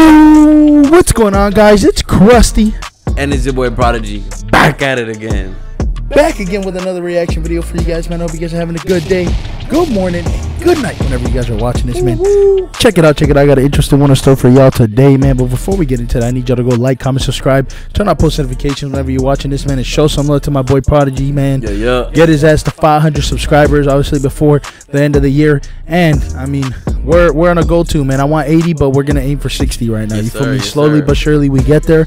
Yo, what's going on, guys? It's Krusty, and it's your boy Prodigee, back at it again. Back again with another reaction video for you guys, man. I hope you guys are having a good day, good morning, good night, whenever you guys are watching this, man. Check it out, check it out. I got an interesting one in store for y'all today, man. But before we get into that, I need y'all to go like, comment, subscribe, turn on post notifications whenever you're watching this, man, and show some love to my boy Prodigee, man. Yeah, yeah. Get his ass to 500 subscribers, obviously, before the end of the year. And, I mean, we're on a goal too, man. I want 80, but we're going to aim for 60 right now. Yes, you feel me? Yes, slowly but surely we get there.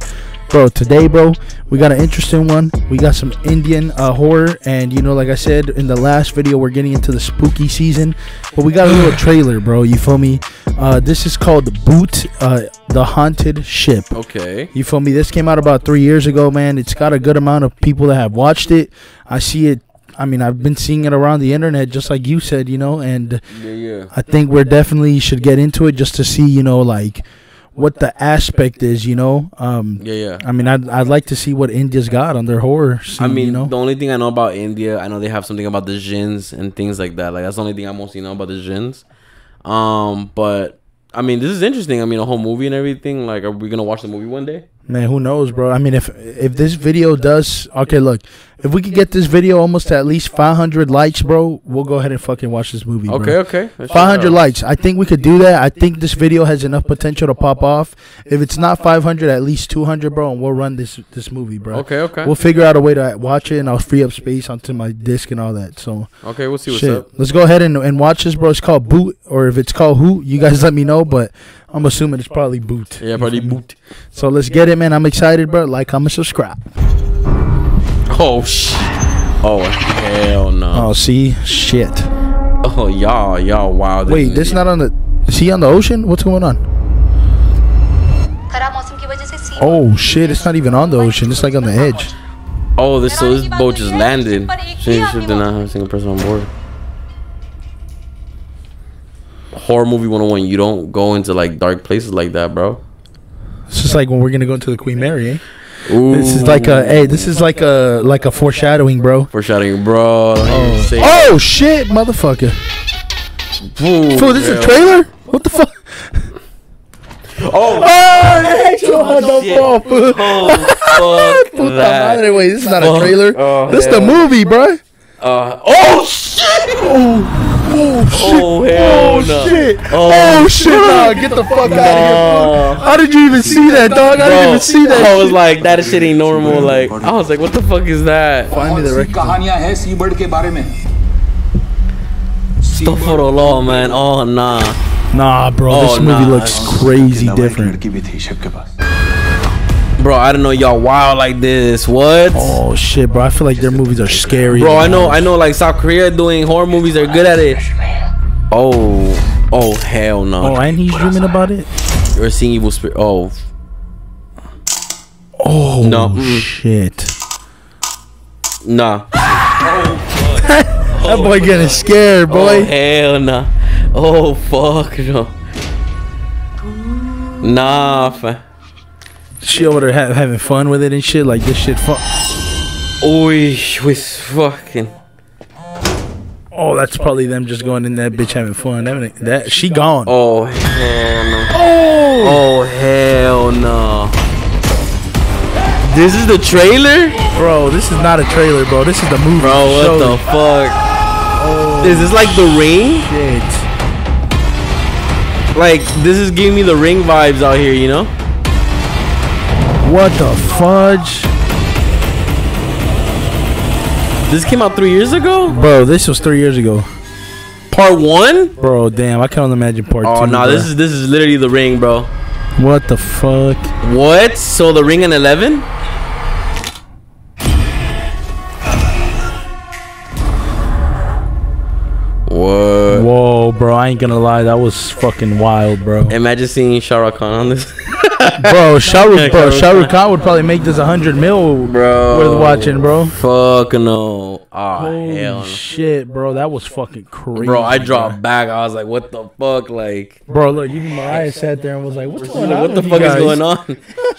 Bro, today, bro, we got an interesting one. We got some Indian horror, and, you know, like I said in the last video, we're getting into the spooky season. But we got a little trailer, bro, you feel me? This is called Bhoot, The Haunted Ship. Okay. You feel me? This came out about 3 years ago, man. It's got a good amount of people that have watched it. I see it. I mean, I've been seeing it around the internet, just like you said, you know, and yeah. I think we're definitely should get into it just to see, you know, like what the aspect is, you know. I mean, I'd like to see what India's got on their horror scene, I mean, you know? The only thing I know about India, I know they have something about the jinns and things like that. Like, that's the only thing I mostly know about the jinns. But I mean, this is interesting. I mean, a whole movie and everything. Like, are we gonna watch the movie one day? Man, who knows, bro? I mean, if this video does, okay, look, if we could get this video almost at least 500 likes, bro, we'll go ahead and fucking watch this movie, bro. Okay, okay. 500 likes. I think we could do that. I think this video has enough potential to pop off. If it's not 500, at least 200, bro, and we'll run this movie, bro. Okay, okay. We'll figure out a way to watch it, and I'll free up space onto my disc and all that. So okay, we'll see what's up. Let's go ahead and watch this, bro. It's called Bhoot, or if it's called Hoot, you guys let me know, but I'm assuming it's probably Bhoot. Yeah, probably Bhoot. So let's get it, man. I'm excited, bro. Like, comment, subscribe. Oh, shit. Oh, hell no. Oh, see? Shit. Oh, y'all, wow. Wait, this is not on the... Is he on the ocean? What's going on? Oh, shit. It's not even on the ocean. It's like on the edge. Oh, so this boat just landed. Shit, did not have a single person on board. Horror movie 101, you don't go into like dark places like that, bro. It's just like when we're gonna go into the Queen Mary, eh? Ooh. This is like a like a foreshadowing, bro. Foreshadowing, bro. Oh shit, motherfucker. Ooh, so this is a trailer? What the fuck? Oh, oh fuck that. Anyway, this is not a trailer. Oh, this is the movie, bro. Oh shit! Oh shit! Oh, hell no. Shit! Oh shit! Dog, get the fuck out of here! How did you even see that, dog? I didn't even see that. I was like, that shit ain't normal. Like, I was like, what the fuck is that? Find me the record. Stuff for the law, man. Oh nah. Nah, bro. This movie looks crazy different. Bro, I don't know y'all wild like this. What? Oh shit, bro. I feel like their movies are scary. Bro, I know like South Korea doing horror movies, they're good at it. Oh hell no. Oh, and he's dreaming about it? You're seeing evil spirit. Oh no. Shit. Nah. That boy getting scared, boy. Oh, hell no. Oh fuck no. Nah, fam. She over there having fun with it and shit, like this shit. Oy, was fucking. Oh, that's probably them just going in that bitch having fun. That she gone. Oh hell no. Oh hell no. This is the trailer, bro. This is not a trailer, bro. This is the movie. Bro, what the fuck? Oh, is this like The Ring? Shit. Like, this is giving me The Ring vibes out here, you know. What the fudge? This came out 3 years ago? Bro, this was 3 years ago. Part 1? Bro, damn, I can't imagine part 2. Oh no, this is literally The Ring, bro. What the fuck? What? So The Ring and 11? What? Whoa, bro, I ain't gonna lie, that was fucking wild, bro. Imagine seeing Shah Rukh Khan on this. Shah Rukh Khan would probably make this 100 mil, bro, worth watching, bro. Fuck no. Oh, holy shit, bro. That was fucking crazy. Bro, I dropped back. I was like, what the fuck? Like, bro, look, even Mariah sat there and was like, what's going on? What the fuck is going on?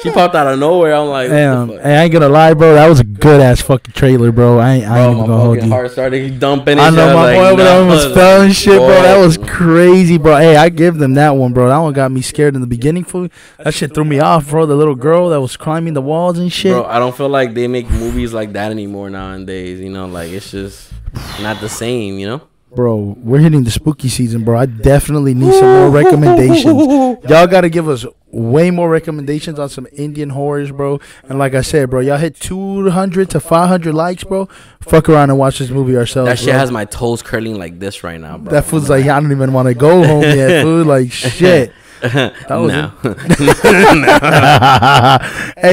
She popped out of nowhere. I'm like, damn. Hey, I ain't gonna lie, bro. That was a good ass fucking trailer, bro. I ain't even gonna hold you. My heart started dumping. I know, my boy over there was felling shit, bro. That was crazy, bro. Hey, I give them that one, bro. That one got me scared in the beginning. For that shit threw me off, bro. The little girl that was climbing the walls and shit. Bro, I don't feel like they make movies like that anymore nowadays. You know, like it's just not the same. You know. Bro, we're hitting the spooky season, bro. I definitely need some more recommendations. Y'all got to give us way more recommendations on some Indian horrors, bro. And like I said, bro, y'all hit 200 to 500 likes, bro. Fuck around and watch this movie ourselves. That shit has my toes curling like this right now, bro. That fool's like, I don't even want to go home yet, fool. Like, shit. No. Hey,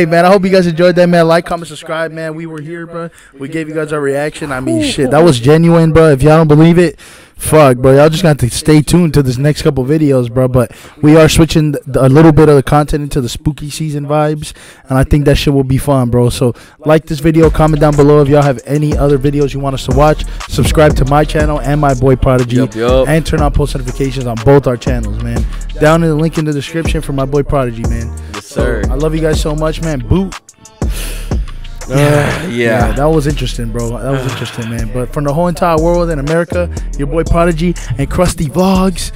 man, I hope you guys enjoyed that, man. Like, comment, subscribe, man. We were here, bro. We gave you guys our reaction. I mean, shit, that was genuine, bro. If y'all don't believe it, fuck, bro. Y'all just got to stay tuned to this next couple videos, bro. But we are switching a little bit of the content into the spooky season vibes, and I think that shit will be fun, bro. So like this video, comment down below if y'all have any other videos you want us to watch. Subscribe to my channel and my boy Prodigee, and turn on post notifications on both our channels, man. Down in the link in the description for my boy Prodigee, man. Yes, sir. So, I love you guys so much, man. Bhoot. Yeah, that was interesting, bro. That was interesting, man. But from the whole entire world and America, your boy Prodigee and Krusty Vlogs.